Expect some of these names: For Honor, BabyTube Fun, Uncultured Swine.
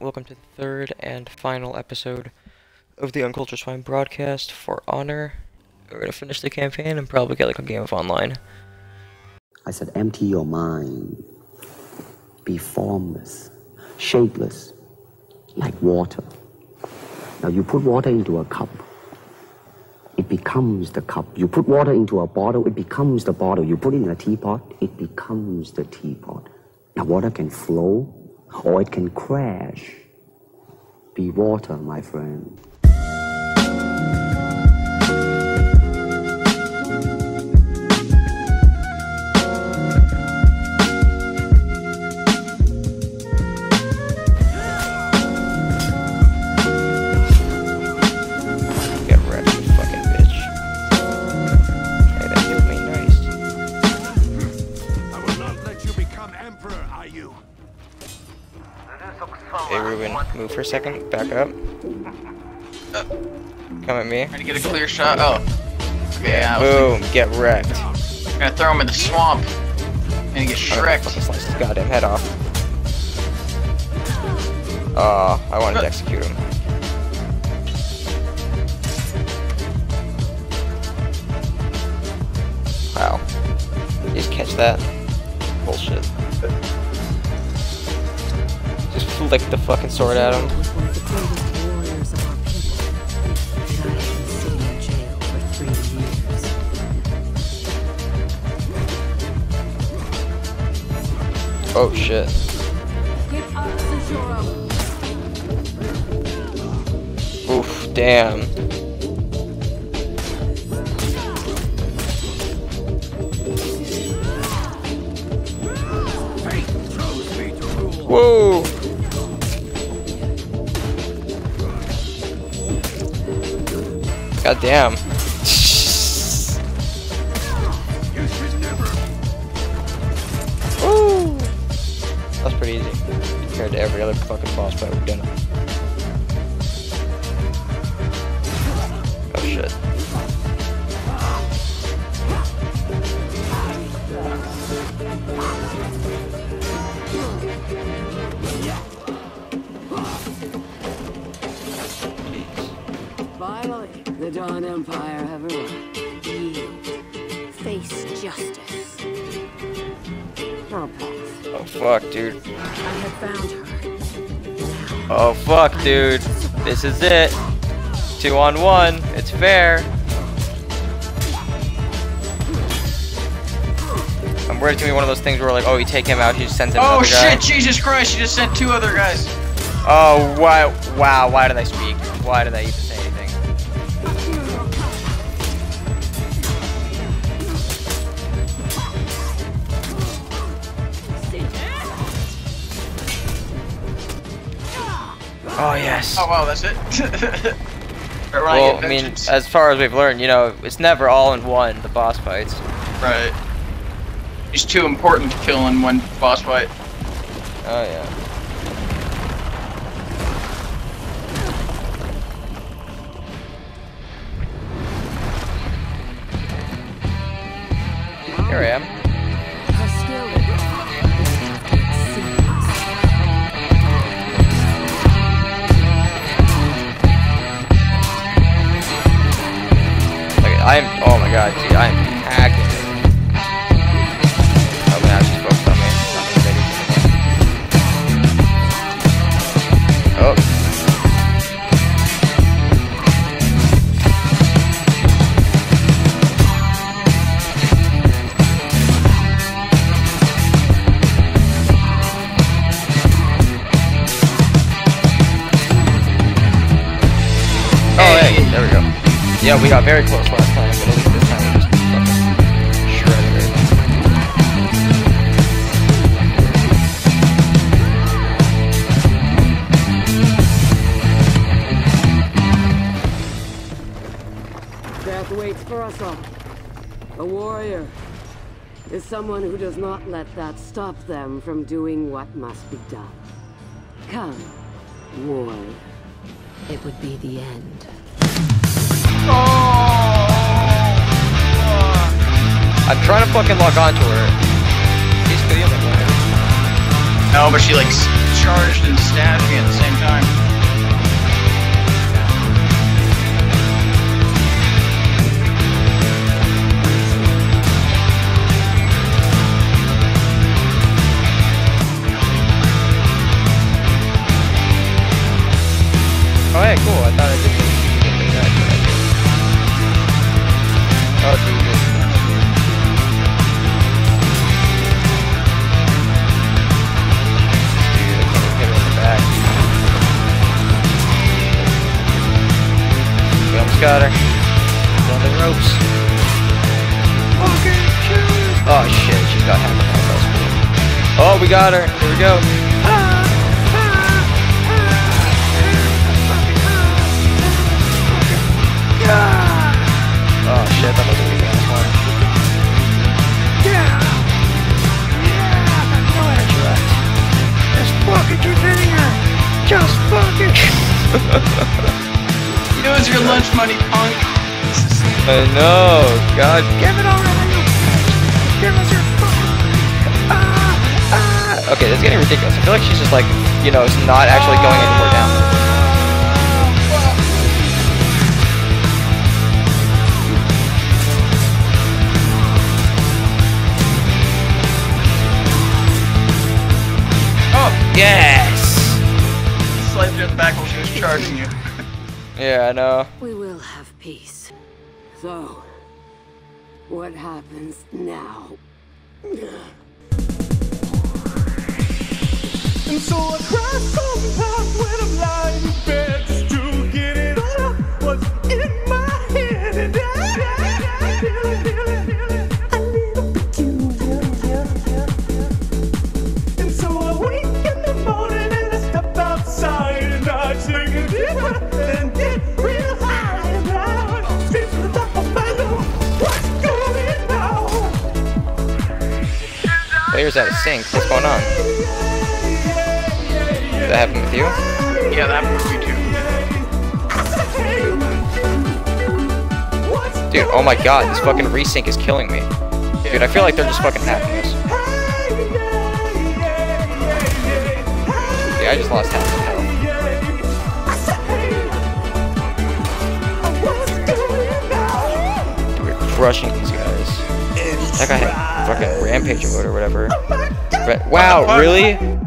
Welcome to the third and final episode of the Uncultured Swine broadcast for Honor. We're gonna finish the campaign and probably get like a game of online. I said, empty your mind. Be formless, shapeless, like water. Now you put water into a cup, it becomes the cup. You put water into a bottle, it becomes the bottle. You put it in a teapot, it becomes the teapot. Now water can flow, or it can crash. Be water, my friend. Move for a second, back up. Come at me. Trying to get a clear shot. Oh. Yeah. Boom, get wrecked. I'm gonna throw him in the swamp. I'm gonna get shreked. Oh, slice his goddamn head off. Oh, I wanted to execute him. Wow. Did you just catch that? Bullshit. Just flick the fucking sword at him. Oh shit. Oof, damn. Whoa! God damn. Woo! That's pretty easy compared to every other fucking boss fight we've done. Oh shit. Finally, the Dawn Empire have arrived. Yield. Face justice. Warpath. Oh fuck, dude. I have found her. Oh fuck, dude. This is it. 2-on-1. It's fair. I'm worried it's gonna be one of those things where like, oh, you take him out, he just sends another guy. Oh shit, Jesus Christ, you just sent two other guys. Oh, wow, why did I speak? Why did I even say anything? Oh yes. Oh wow, that's it. Well, I mean, as far as we've learned, you know, it's never all in one, the boss fights. Right. It's too important to kill in one boss fight. Oh yeah. Here I am. Oh my god, dude, I am hacking. Oh man, she's focused on me. Oh hey, there we go. Yeah, we got very close last time. For us all, a warrior is someone who does not let that stop them from doing what must be done. Come, warrior. It would be the end. Oh! I'm trying to fucking log on to her. She's feeling like her. No, but she like charged and stabbed me at the same time. We got her. Here we go. Oh shit, that wasn't even that smart. That's right. Just fucking drink vinegar. Just fucking. You know it's your lunch money, punk. I know. God. Give it all right. Give us your fucking. Okay, that's getting ridiculous. I feel like she's just like, you know, it's not actually going anywhere down. Yes! Slid her back while she was charging you. Yeah, I know. We will have peace. So, what happens now? And so I crashed on the path when I'm lying in bed just to get it all up what's in my head. And I feel it. Player's out of sync. What's going on? Did that happen with you? Yeah, that happened with me too. Dude, oh my god, this fucking resync is killing me. Dude, I feel like they're just fucking hacking us. Yeah, I just lost half the health. Rushing these guys. That guy had fucking rampage mode or whatever. Wow, really?